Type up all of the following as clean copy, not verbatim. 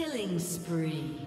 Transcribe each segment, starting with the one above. Killing spree.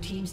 Blue team's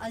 A